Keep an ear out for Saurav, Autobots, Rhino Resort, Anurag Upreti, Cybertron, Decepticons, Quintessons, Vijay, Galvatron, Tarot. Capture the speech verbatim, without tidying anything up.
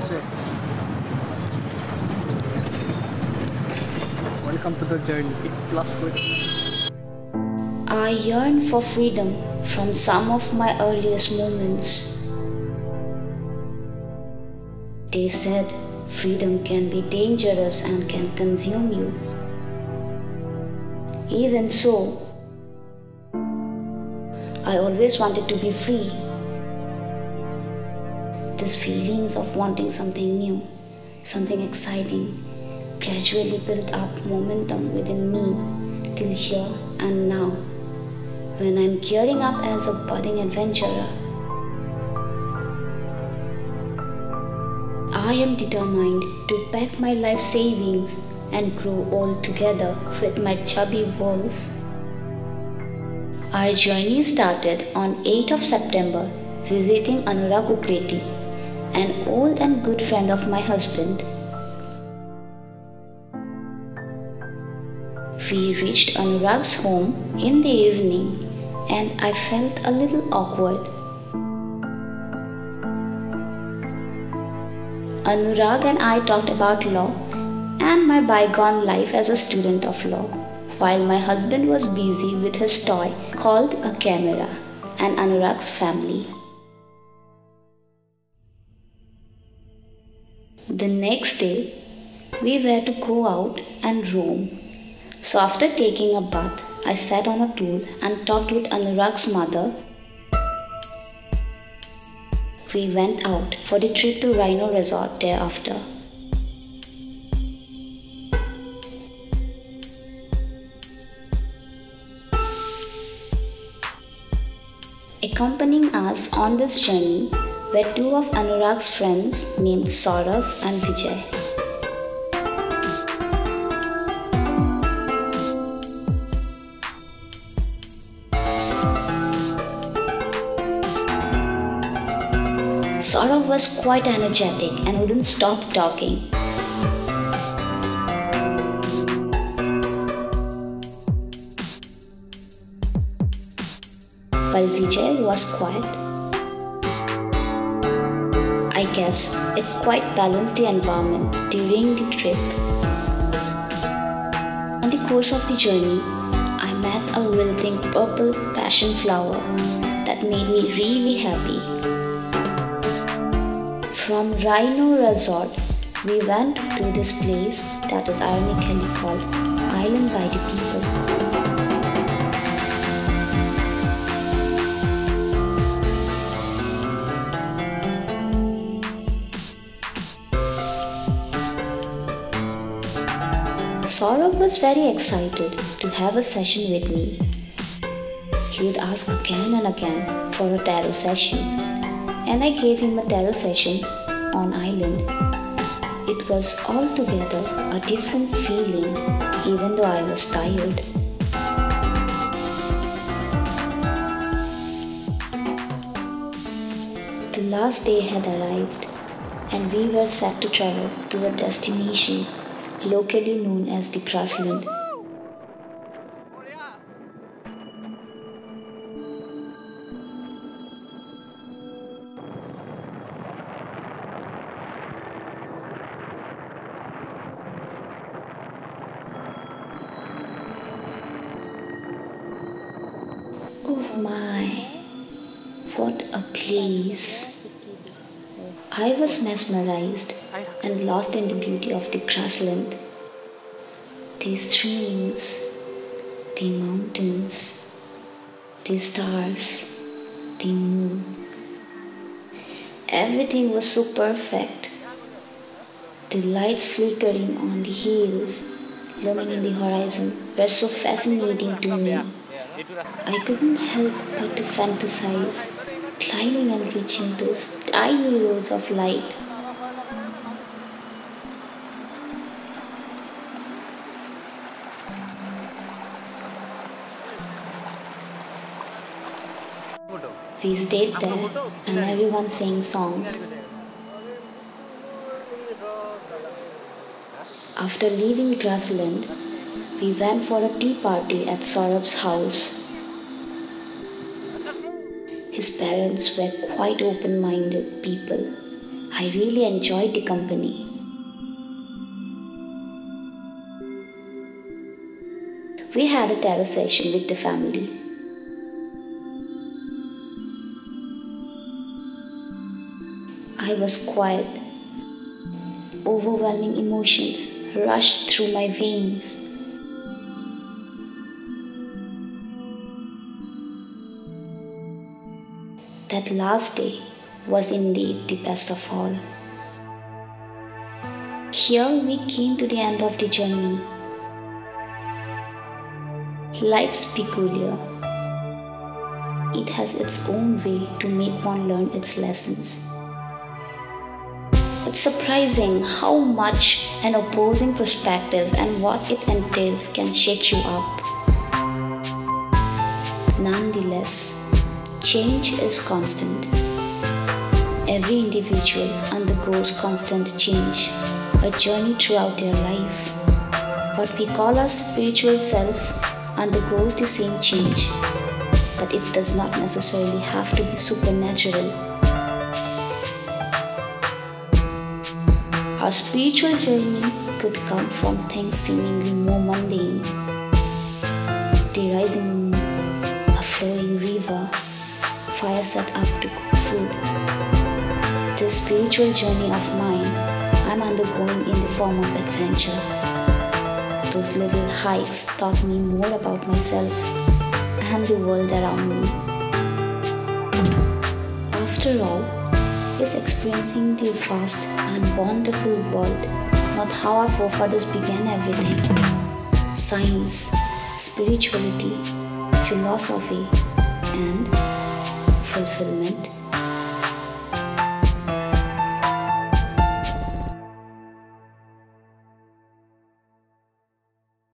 Vijay. Welcome to the journey. Last week. I yearn for freedom from some of my earliest moments. They said freedom can be dangerous and can consume you. Even so, I always wanted to be free. These feelings of wanting something new, something exciting, gradually built up momentum within me till here and now, when I'm gearing up as a budding adventurer. I am determined to pack my life savings and grow all together with my chubby wolves. Our journey started on eighth of September, visiting Anurag Upreti, an old and good friend of my husband. We reached Anurag's home in the evening and I felt a little awkward. Anurag and I talked about law and my bygone life as a student of law, while my husband was busy with his toy called a camera and Anurag's family. The next day, we were to go out and roam. So after taking a bath, I sat on a stool and talked with Anurag's mother. We went out for the trip to Rhino Resort thereafter. Accompanying us on this journey were two of Anurag's friends named Saurav and Vijay. Saurav was quite energetic and wouldn't stop talking. While Vijay was quiet. I guess it quite balanced the environment during the trip. On the course of the journey, I met a wilting purple passion flower that made me really happy. From Rhino Resort, we went to this place that is ironically called Island by the People. Saurav was very excited to have a session with me. He would ask again and again for a tarot session, and I gave him a tarot session on island. It was altogether a different feeling, even though I was tired. The last day had arrived, and we were set to travel to a destination locally known as the grassland. Oh my, what a place! I was mesmerized and lost in the beauty of the grassland. The streams, the mountains, the stars, the moon. Everything was so perfect. The lights flickering on the hills, looming in the horizon, were so fascinating to me. I couldn't help but to fantasize, climbing and reaching those tiny rows of light. We stayed there and everyone sang songs. After leaving grassland, we went for a tea party at Saurav's house. His parents were quite open-minded people I really enjoyed the company. We had a tarot session with the family. I was quiet. Overwhelming emotions rushed through my veins. That last day was indeed the best of all. Here we came to the end of the journey. Life's peculiar. It has its own way to make one learn its lessons. It's surprising how much an opposing perspective and what it entails can shake you up. Nonetheless, change is constant. Every individual undergoes constant change, a journey throughout their life. What we call our spiritual self undergoes the same change, but it does not necessarily have to be supernatural. Our spiritual journey could come from things seemingly more mundane. The rising moon, a flowing river, fire set up to cook food. This spiritual journey of mine I'm undergoing in the form of adventure. Those little hikes taught me more about myself and the world around me. After all, is experiencing the vast and wonderful world, not how our forefathers began everything. Science, spirituality, philosophy, and fulfillment.